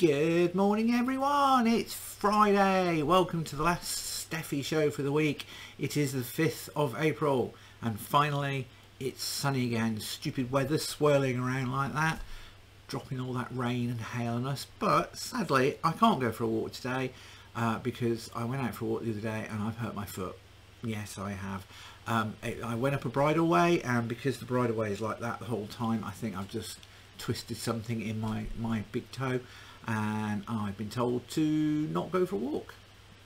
Good morning everyone, it's Friday. Welcome to the last Steffi show for the week. It is the 5th of April and finally it's sunny again. Stupid weather swirling around like that, dropping all that rain and hail on us, but sadly I can't go for a walk today because I went out for a walk the other day and I've hurt my foot. Yes I have. I went up a bridleway, and because the bridleway is like that the whole time, I think I've just twisted something in my big toe. And I've been told to not go for a walk,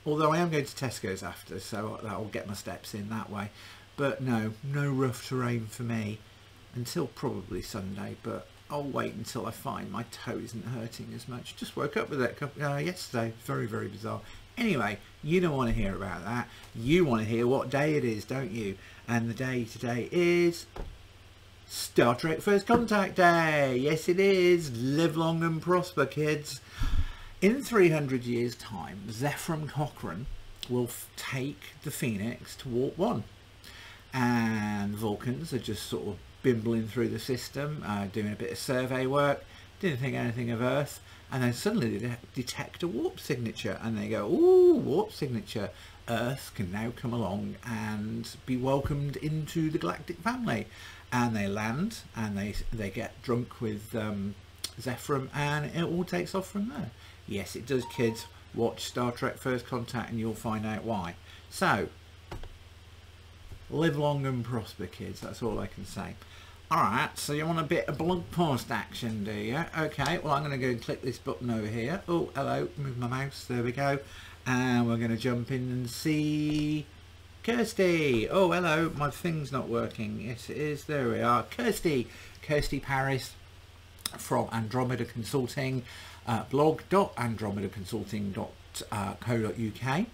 although I am going to Tesco's after, so I'll get my steps in that way. But no rough terrain for me until probably Sunday, but I'll wait until I find my toe isn't hurting as much. Just woke up with it yesterday. Very, very bizarre. Anyway, you don't want to hear about that. You want to hear what day it is, don't you? And the day today is Star Trek First Contact Day. Yes it is. Live long and prosper, kids. In 300 years time, Zefram Cochrane will take the Phoenix to warp 1, and the Vulcans are just sort of bimbling through the system, doing a bit of survey work, didn't think anything of Earth, and then suddenly they detect a warp signature and they go, ooh, warp signature, Earth can now come along and be welcomed into the galactic family. And they land and they get drunk with Zefram, and it all takes off from there. Yes it does, kids. Watch Star Trek First Contact and you'll find out why. So live long and prosper, kids, that's all I can say. Alright, so you want a bit of blog post action, do you? Okay, well I'm going to go and click this button over here. Oh, hello, move my mouse, there we go. And we're going to jump in and see Kirsty. Oh, hello, my thing's not working. Yes it is, there we are. Kirsty Paris from Andromeda Consulting, blog.andromedaconsulting.co.uk,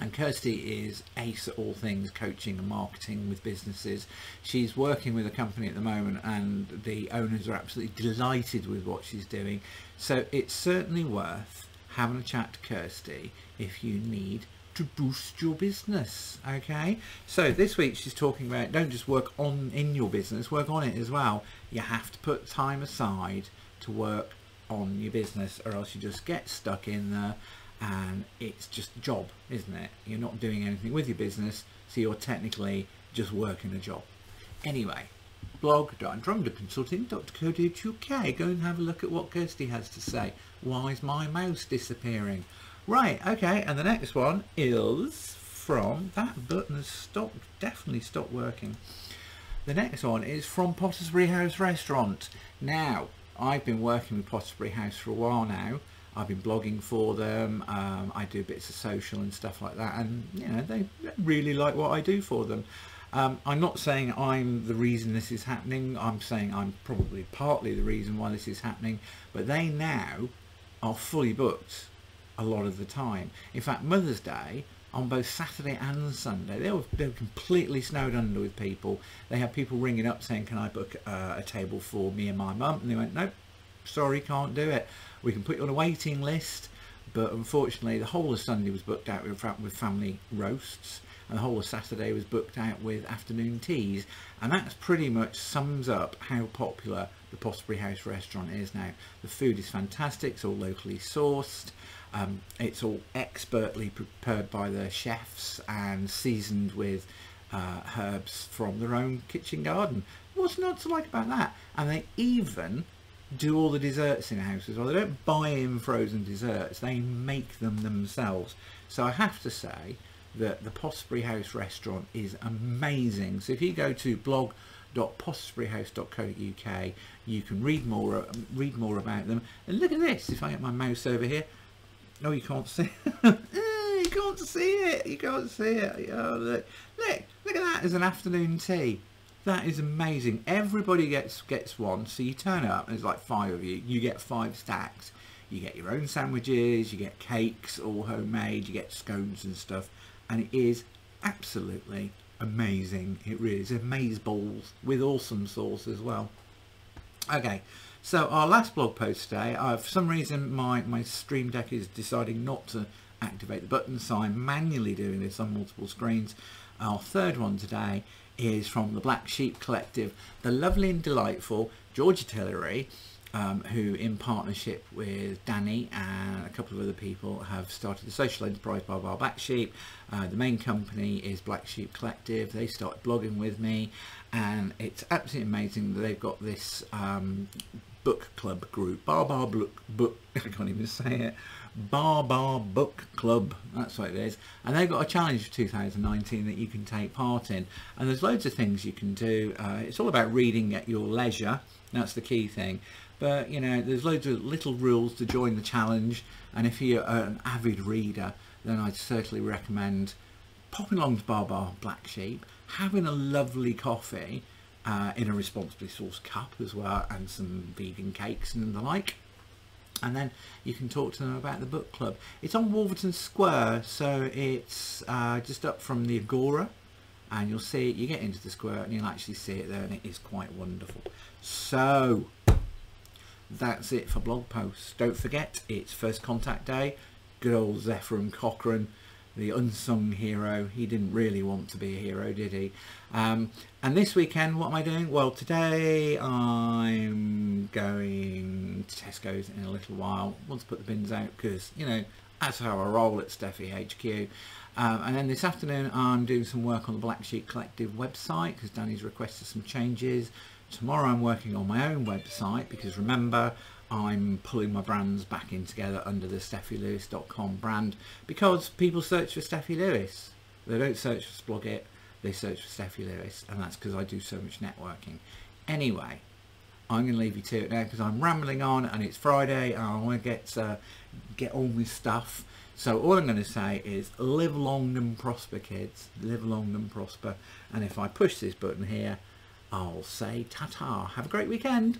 and Kirsty is ace at all things coaching and marketing with businesses. She's working with a company at the moment and the owners are absolutely delighted with what she's doing, so it's certainly worth having a chat to Kirsty if you need to boost your business. Okay, so this week she's talking about don't just work in your business, work on it as well. You have to put time aside to work on your business, or else you just get stuck in there and it's just a job, isn't it? You're not doing anything with your business, so you're technically just working a job. Anyway, blog.andromedaconsulting.co.uk, go and have a look at what Kirsty has to say. Why is my mouse disappearing? Right, okay, and the next one is from, that button has stopped, definitely stopped working. The next one is from Potterspury House Restaurant. Now, I've been working with Potterspury House for a while now. I've been blogging for them, I do bits of social and stuff like that, and you know, they really like what I do for them. I'm not saying I'm the reason this is happening, I'm saying I'm probably partly the reason why this is happening, but they now are fully booked a lot of the time. In fact, Mother's Day, on both Saturday and Sunday, they were completely snowed under with people. They had people ringing up saying, can I book a table for me and my mum? And they went, nope, sorry, can't do it. We can put you on a waiting list, but unfortunately the whole of Sunday was booked out with family roasts, and the whole of Saturday was booked out with afternoon teas. And that's pretty much sums up how popular the Potterspury House Restaurant is now. The food is fantastic, it's all locally sourced. It's all expertly prepared by the chefs and seasoned with herbs from their own kitchen garden. What's not to like about that? And they even do all the desserts in-house as well. They don't buy in frozen desserts, they make them themselves. So I have to say that the Potterspury House Restaurant is amazing. So if you go to blog.potterspuryhouse.co.uk, you can read more about them. And look at this, if I get my mouse over here. No, you can't see it. You can't see it. You can't see it. Oh, look at that. There's an afternoon tea. That is amazing. Everybody gets one. So you turn up and there's like 5 of you. You get 5 stacks. You get your own sandwiches. You get cakes, all homemade. You get scones and stuff. And it is absolutely amazing. It really is. Amazeballs with awesome sauce as well. Okay. So our last blog post today, for some reason my Stream Deck is deciding not to activate the button, so I'm manually doing this on multiple screens. Our third one today is from the Black Sheep Collective. The lovely and delightful Georgia Tillery who in partnership with Danny and a couple of other people have started the social enterprise Bar Bar Black Sheep. The main company is Black Sheep Collective. They started blogging with me, and it's absolutely amazing that they've got this book club group, Bar Bar Book, I can't even say it, Bar Bar Book Club, that's what it is. And they've got a challenge for 2019 that you can take part in, and there's loads of things you can do. It's all about reading at your leisure, that's the key thing, but you know, there's loads of little rules to join the challenge. And if you're an avid reader, then I'd certainly recommend popping along to Bar Bar Black Sheep, having a lovely coffee in a responsibly sourced cup as well, and some vegan cakes and the like, and then you can talk to them about the book club. It's on Wolverton Square, so it's just up from the Agora, and you'll see it, you get into the square and you'll actually see it there, and it is quite wonderful. So that's it for blog posts. Don't forget, it's First Contact Day. Good old Zefram Cochrane, the unsung hero. He didn't really want to be a hero, did he? And this weekend, what am I doing? Well, today I'm going to Tesco's in a little while. I want to put the bins out because, you know, that's how I roll at Steffi HQ. And then this afternoon I'm doing some work on the Black Sheep Collective website because Danny's requested some changes. Tomorrow I'm working on my own website because, remember, I'm pulling my brands back in together under the SteffiLewis.com brand, because people search for Steffi Lewis. They don't search for Splogit, they search for Steffi Lewis, and that's because I do so much networking. Anyway, I'm going to leave you to it now because I'm rambling on and it's Friday and I want to get on with stuff. So all I'm going to say is live long and prosper, kids. Live long and prosper. And if I push this button here, I'll say ta-ta. Have a great weekend.